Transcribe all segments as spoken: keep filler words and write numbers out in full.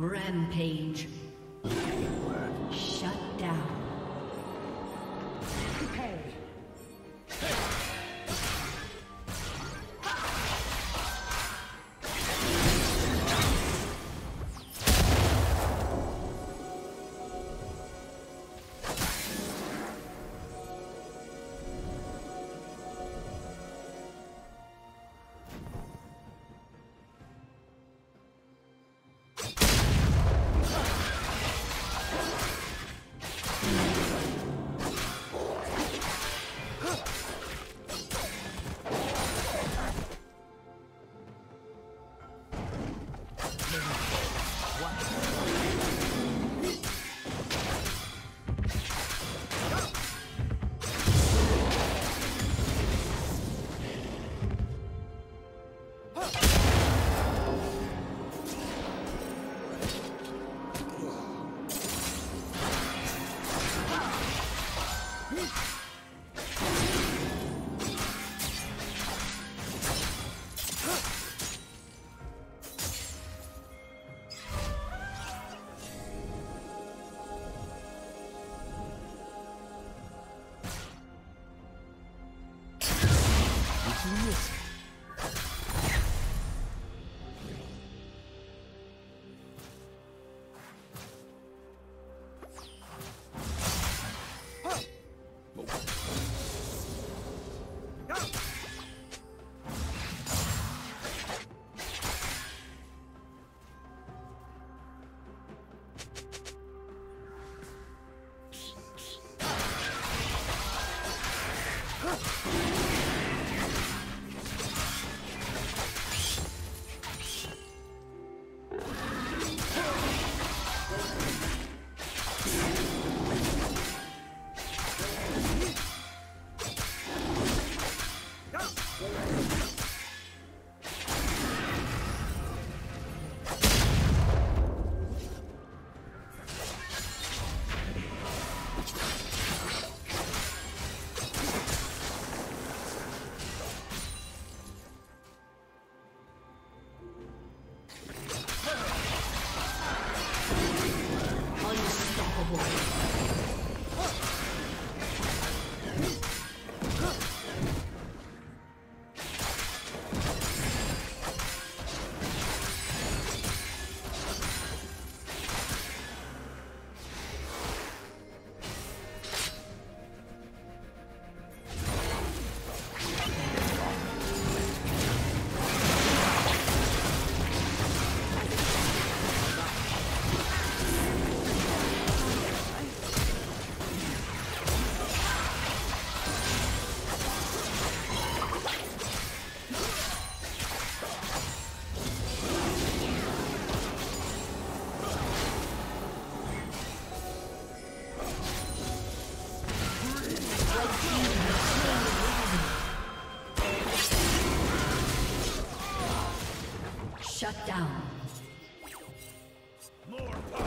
Rampage. Shut down. Hey. Hey. Shut down. More power.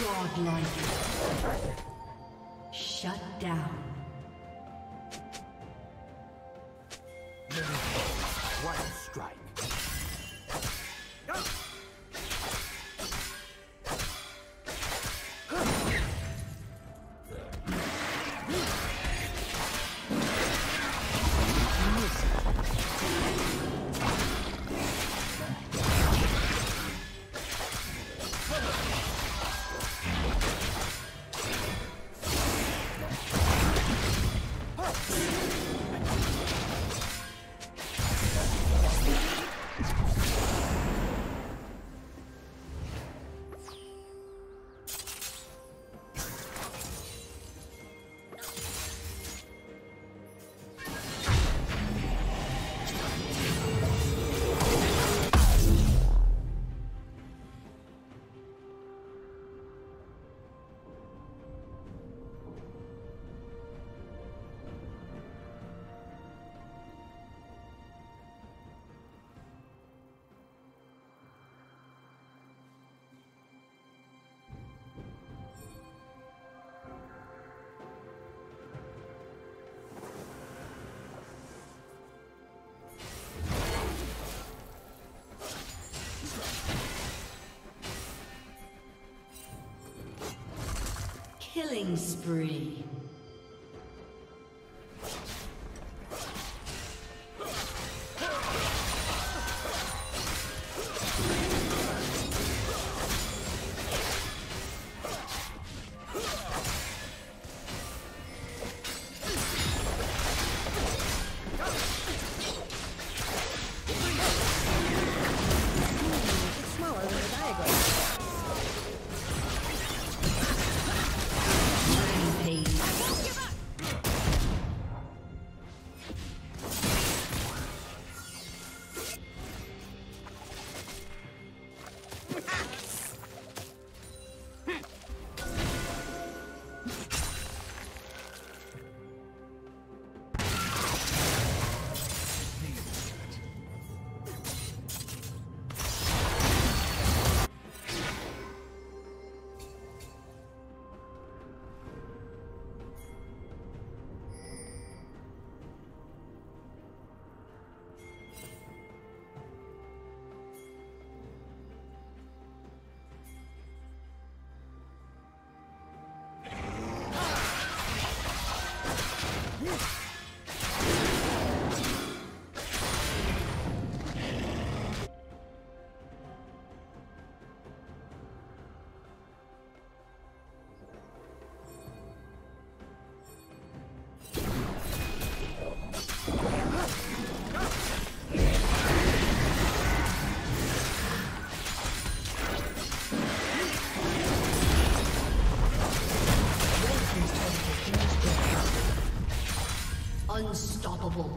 Godlike. Shut down. One strike. Killing spree. Unstoppable.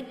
Red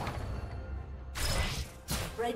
Red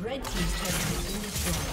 Red Team's turret has been destroyed.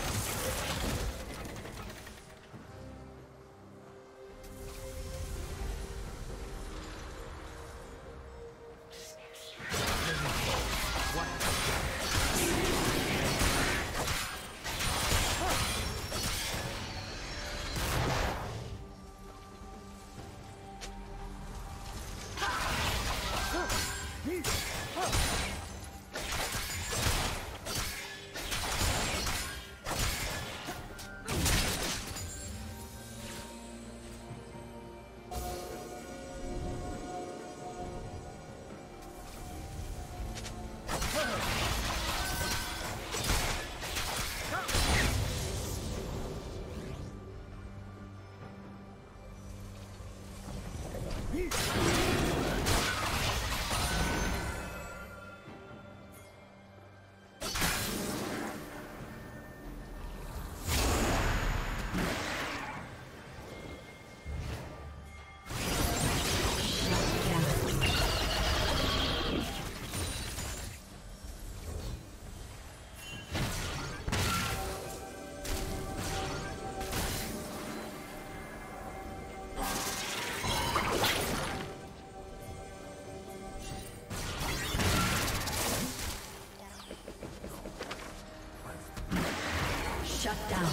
Shut down.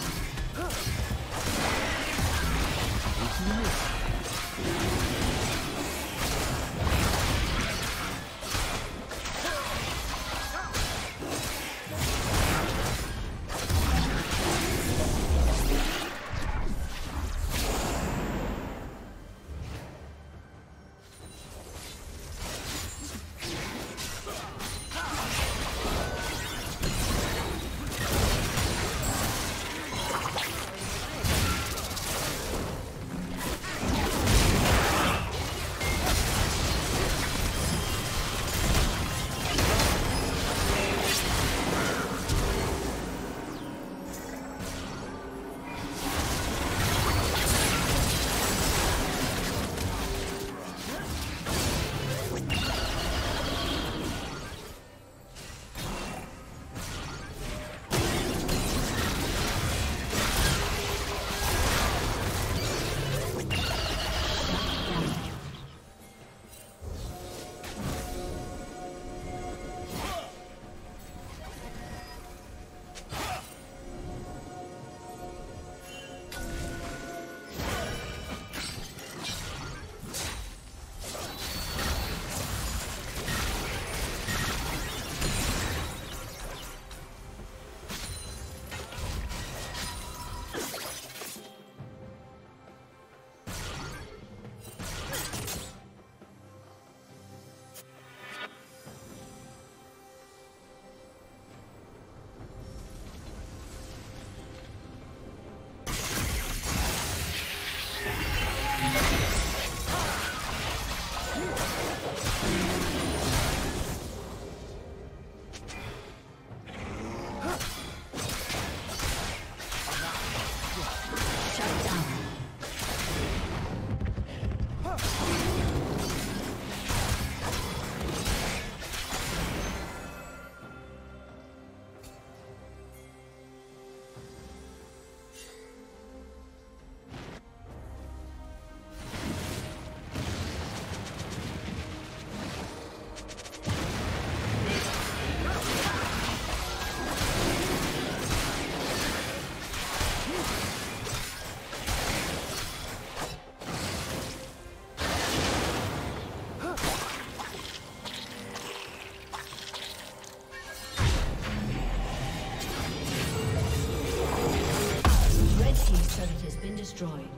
destroyed.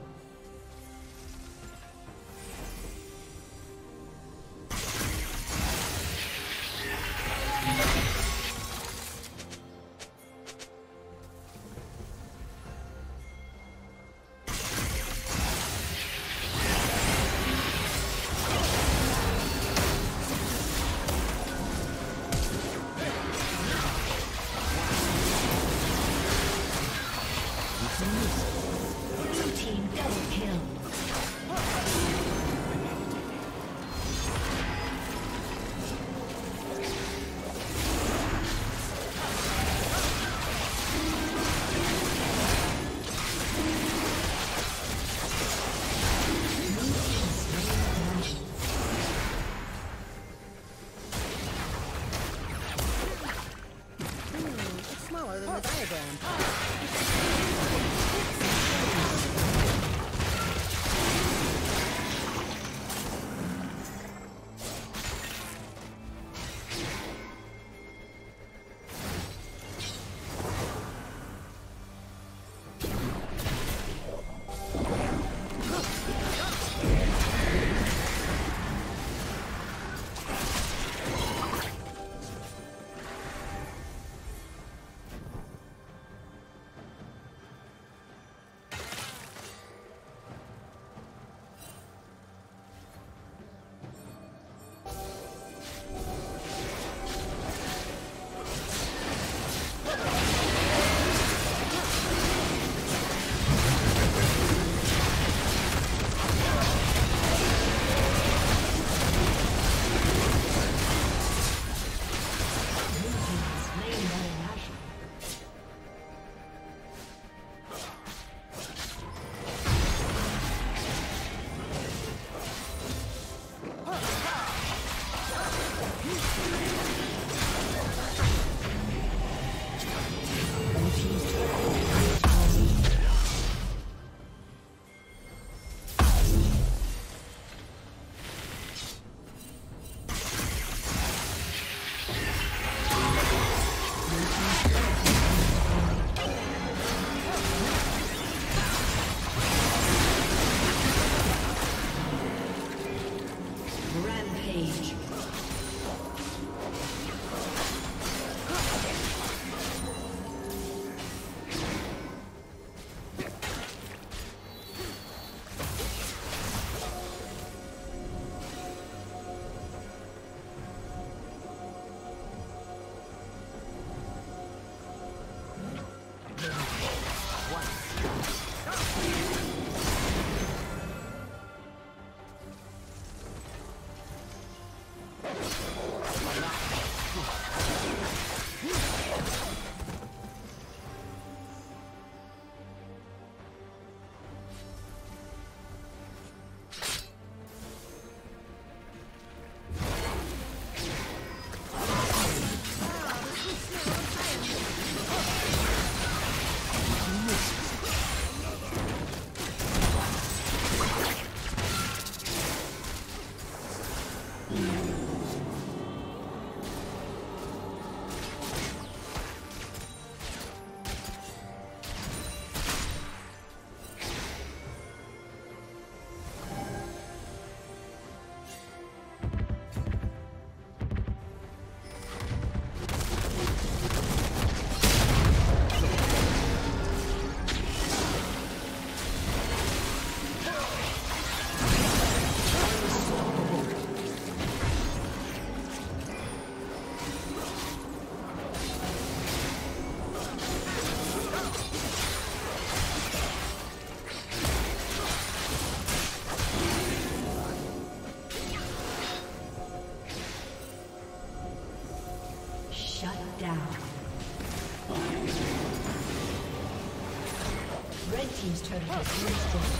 Team's turret has been destroyed.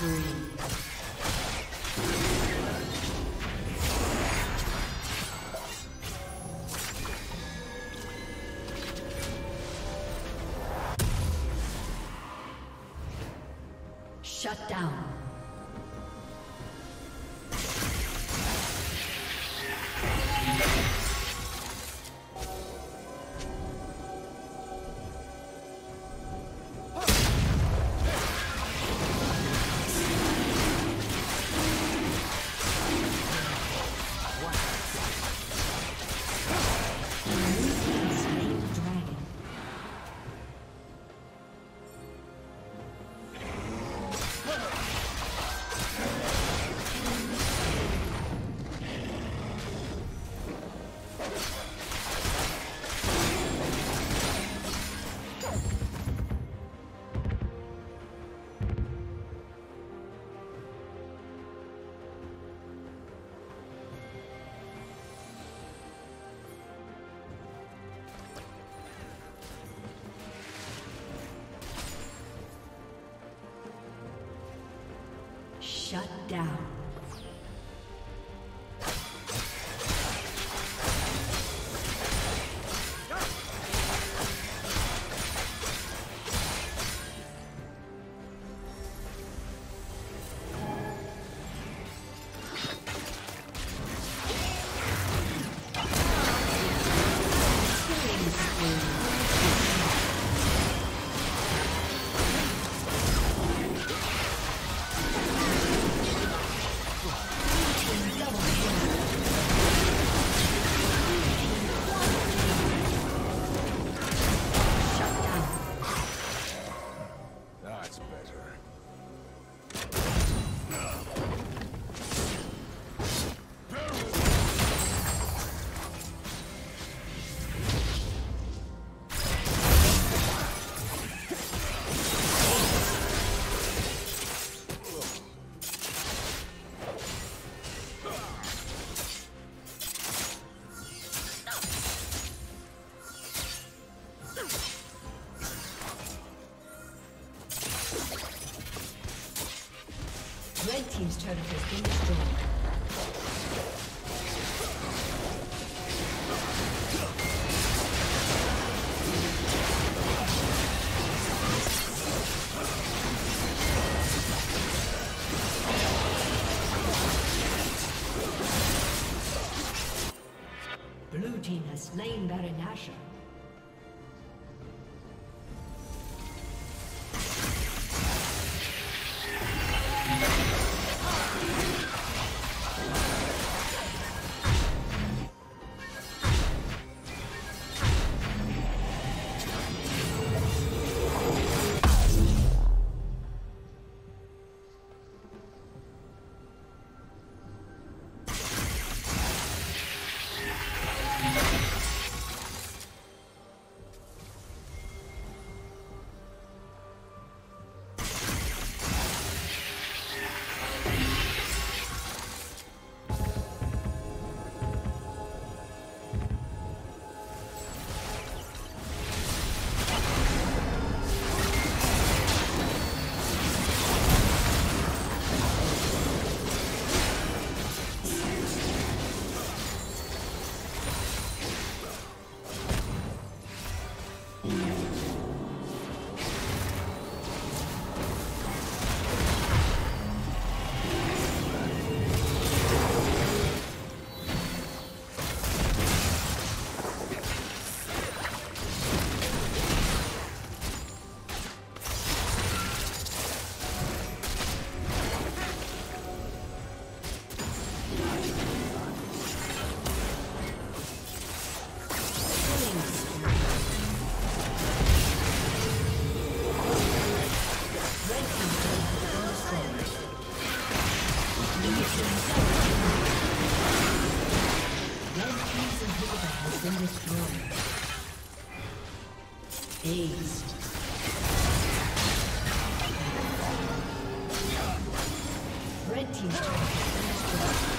Shut down. Shut down. Red team's turret has been destroyed. Blue team has slain Baron Nashor. Red team's turret has been destroyed.